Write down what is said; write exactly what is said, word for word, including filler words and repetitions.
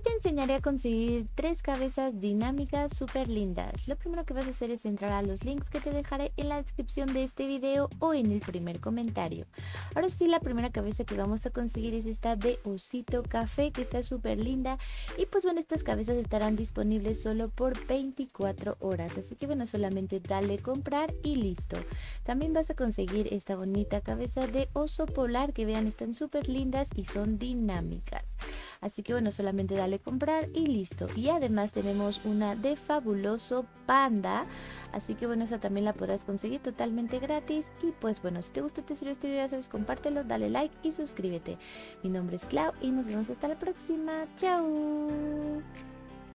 Hoy te enseñaré a conseguir tres cabezas dinámicas súper lindas. Lo primero que vas a hacer es entrar a los links que te dejaré en la descripción de este video o en el primer comentario. Ahora sí, la primera cabeza que vamos a conseguir es esta de Osito Café, que está súper linda. Y pues bueno, estas cabezas estarán disponibles solo por veinticuatro horas. Así que bueno, solamente dale comprar y listo. También vas a conseguir esta bonita cabeza de oso polar, que vean, están súper lindas y son dinámicas. Así que bueno, solamente dale comprar y listo. Y además tenemos una de Fabuloso Panda, así que bueno, esa también la podrás conseguir totalmente gratis. Y pues bueno, si te gusta, te sirve este video, ya sabes, compártelo, dale like y suscríbete. Mi nombre es Clau y nos vemos hasta la próxima. ¡Chao!